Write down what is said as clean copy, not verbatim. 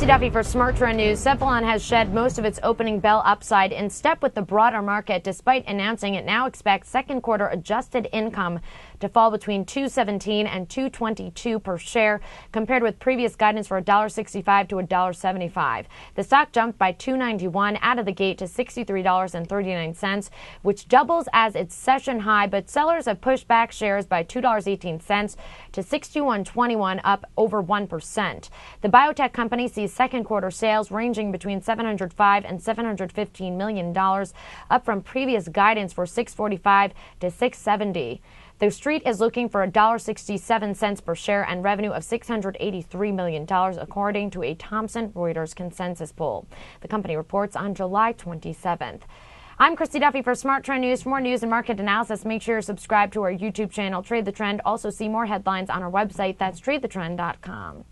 Christy Duffy for SmartTrend News. Cephalon has shed most of its opening bell upside in step with the broader market, despite announcing it now expects second quarter adjusted income to fall between $2.17 and $2.22 per share, compared with previous guidance for $1.65 to $1.75. The stock jumped by $2.91 out of the gate to $63.39, which doubles as its session high, but sellers have pushed back shares by $2.18 to $61.21, up over 1%. The biotech company sees second quarter sales ranging between $705 and $715 million, up from previous guidance for $645 to $670. The Street is looking for $1.67 per share and revenue of $683 million, according to a Thomson Reuters consensus poll. The company reports on July 27th. I'm Christy Duffy for SmartTrend News. For more news and market analysis, make sure you're subscribed to our YouTube channel, Trade the Trend. Also see more headlines on our website. That's tradethetrend.com.